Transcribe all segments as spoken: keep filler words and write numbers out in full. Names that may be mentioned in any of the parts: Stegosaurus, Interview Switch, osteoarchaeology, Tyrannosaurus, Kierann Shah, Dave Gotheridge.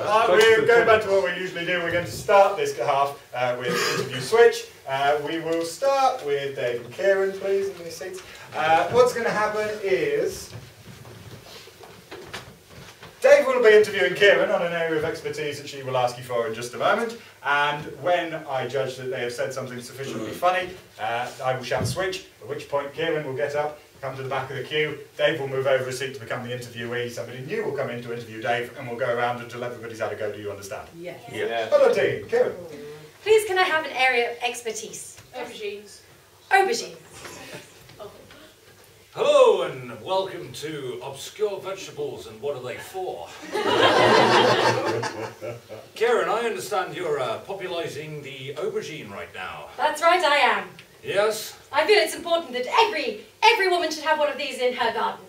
Uh, we're going back to what we usually do. We're going to start this half uh, with Interview Switch. Uh, we will start with Dave and Kieran, please, in these seats. Uh, what's going to happen is Dave will be interviewing Kieran on an area of expertise that she will ask you for in just a moment. And when I judge that they have said something sufficiently funny, uh, I will shout switch, at which point Kieran will get up, come to the back of the queue, Dave will move over a seat to become the interviewee, somebody new will come in to interview Dave, and we'll go around until everybody's had a go. Do you understand? Yeah. yeah. yeah. Hello team, Kieran. Please can I have an area of expertise? Aubergines. Aubergines. Hello and welcome to Obscure Vegetables and What Are They For? Kieran, I understand you're uh, popularising the aubergine right now. That's right, I am. Yes? I feel it's important that every, every woman should have one of these in her garden.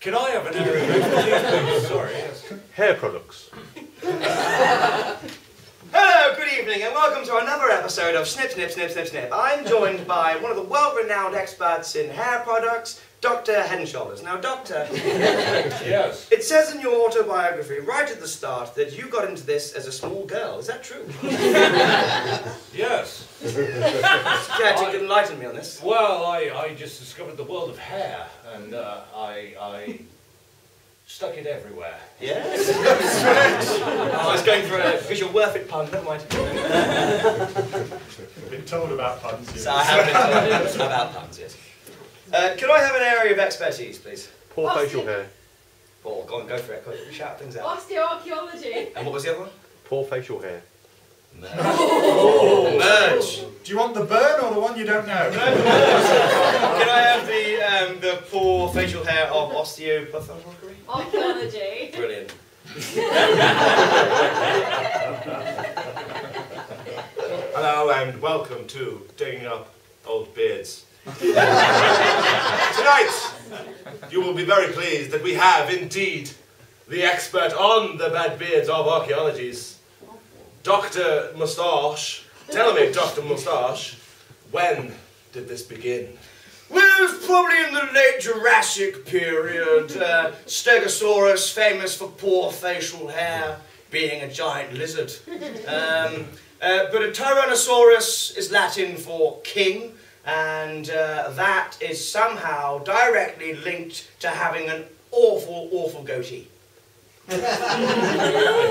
Can I have an area of expertise? Sorry. Yes. Hair products. Hello, good evening, and welcome to another episode of Snip, Snip, Snip, Snip, Snip. I'm joined by one of the world-renowned experts in hair products, Doctor Head and Shoulders. Now, Doctor, yes. It says in your autobiography, right at the start, that you got into this as a small girl. Is that true? Yes. Dad, you can enlighten me on this. Well, I, I just discovered the world of hair, and uh, I, I stuck it everywhere. Yes? Oh, I was going for a visual worth it pun, never mind. I've been told about puns, yes. So I have been told about puns, yes. Uh, can I have an area of expertise, please? Poor facial hair. Paul, go on, go for it. Go on, shout things out. Osteoarchaeology. And what was the other one? Poor facial hair. Merge. Oh, merge. Do you want the burn or the one you don't know? Can I have the um, the poor facial hair of osteopathologry? Archaeology. Brilliant. Hello and welcome to Digging Up Old Beards. Tonight, you will be very pleased that we have, indeed, the expert on the bad beards of archaeologies, Doctor Moustache. Tell me, Doctor Moustache, when did this begin? Well, it was probably in the late Jurassic period. Uh, Stegosaurus, famous for poor facial hair, being a giant lizard. Um, uh, but a Tyrannosaurus is Latin for king. And uh, that is somehow directly linked to having an awful, awful goatee. It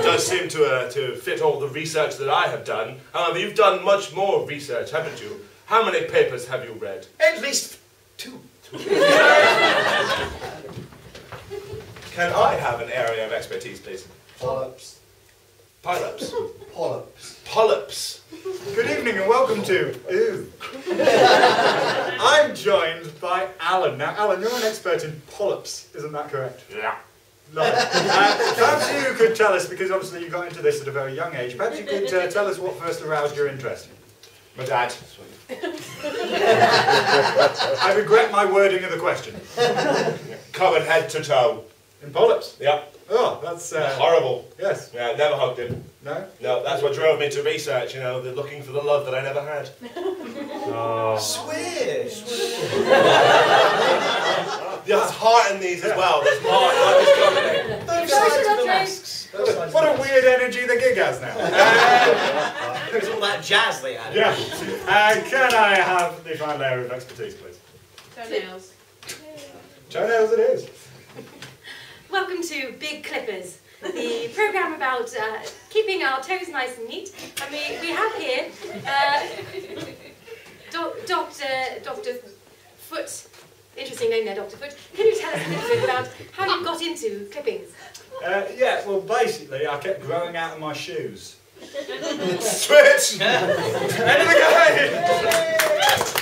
does seem to, uh, to fit all the research that I have done. However, you've done much more research, haven't you? How many papers have you read? At least two. two. Can I have an area of expertise, please? Polyps. Polyps. Polyps. Polyps. Good evening and welcome to Ooh. I'm joined by Alan. Now, Alan, you're an expert in polyps, isn't that correct? Yeah. Love it. Uh, perhaps you could tell us, because obviously you got into this at a very young age, perhaps you could uh, tell us what first aroused your interest. My dad. I regret my wording of the question. Covered head to toe. In polyps? Yeah. Oh, that's uh, horrible. Yes. Yeah, never hugged him. No? No, that's what drove me to research, you know, the looking for the love that I never had. Oh. Swish! There's heart in these as well. There's heart. Those sides of the masks. What a weird energy the gig has now. Uh, There's all that jazz they had. Yeah. Uh, can I have the final area of expertise, please? Toenails. Toenails it is. Welcome to Big Clippers, the programme about uh, keeping our toes nice and neat. And we, we have here uh, Do Doctor Doctor Foot. Interesting name there, Doctor Foot. Can you tell us a little bit about how you got into clippings? Uh, yeah, well, basically, I kept growing out of my shoes. Switch! End of the game!